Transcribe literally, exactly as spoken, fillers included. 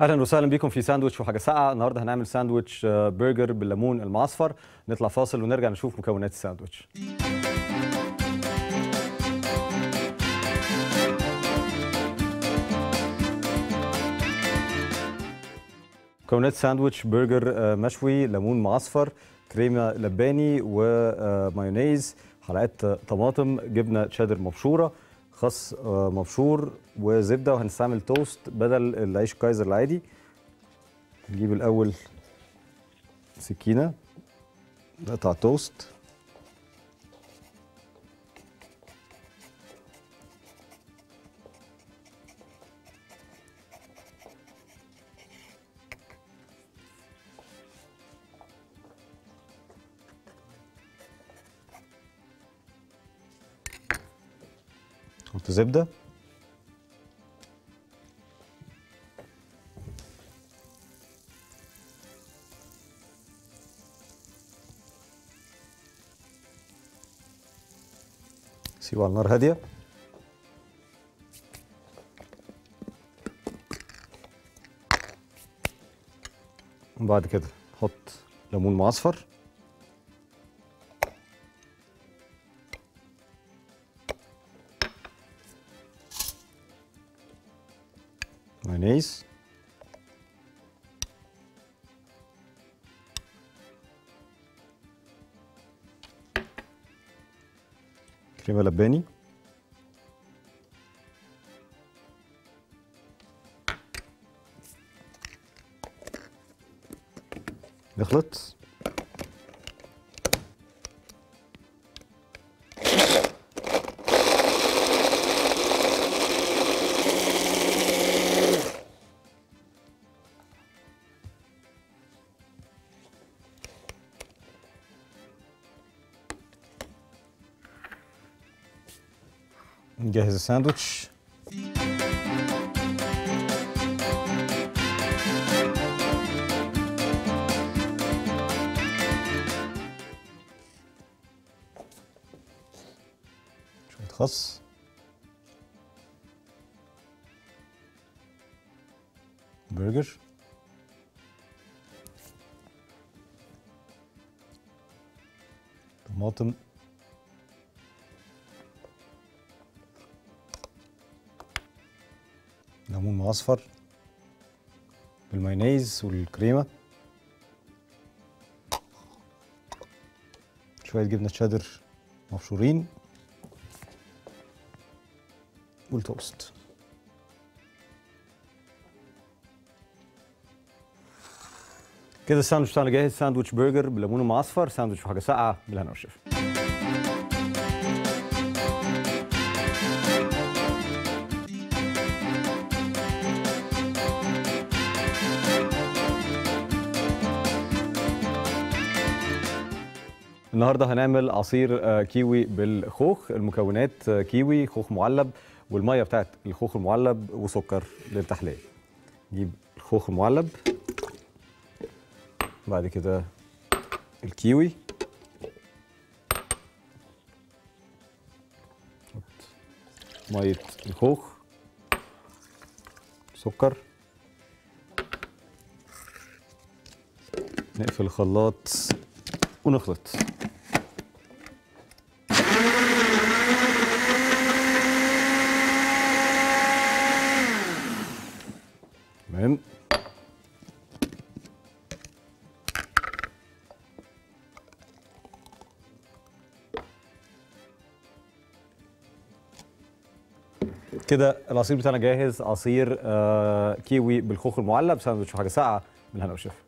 اهلا وسهلا بكم في ساندوتش وحاجه ساقعه. النهارده هنعمل ساندوتش برجر بالليمون المعصفر. نطلع فاصل ونرجع نشوف مكونات الساندوتش. مكونات ساندوتش برجر مشوي ليمون معصفر، كريمه لباني ومايونيز، حلقات طماطم، جبنه تشيدر مبشوره، خس مبشور وزبده، وهنستعمل توست بدل العيش الكايزر العادي. نجيب الاول سكينه نقطع توست، نحط زبدة، سيبه على النار هادية. وبعد كده نحط ليمون معصفر، مايونيز، كريمة لباني، نخلط نجهز الساندوتش. شوية خس، برجر، طماطم، ليمون معصفر بالمايونيز والكريمه، شويه جبنه تشيدر مبشورين والتوست. كده الساندوتش بتاعنا جاهز، ساندوتش برجر بالليمون المعصفر، ساندوتش وحاجه ساقعه. بالهنا والشفا. النهارده هنعمل عصير كيوي بالخوخ. المكونات كيوي، خوخ معلب، والميه بتاعت الخوخ المعلب، وسكر للتحليه. نجيب الخوخ المعلب، بعد كده الكيوي، ميه الخوخ، سكر، نقفل الخلاط ونخلط. تمام. كده العصير بتاعنا جاهز، عصير آه كيوي بالخوخ المعلب، ساندوتش وحاجه ساقعه. من هنا وشفا.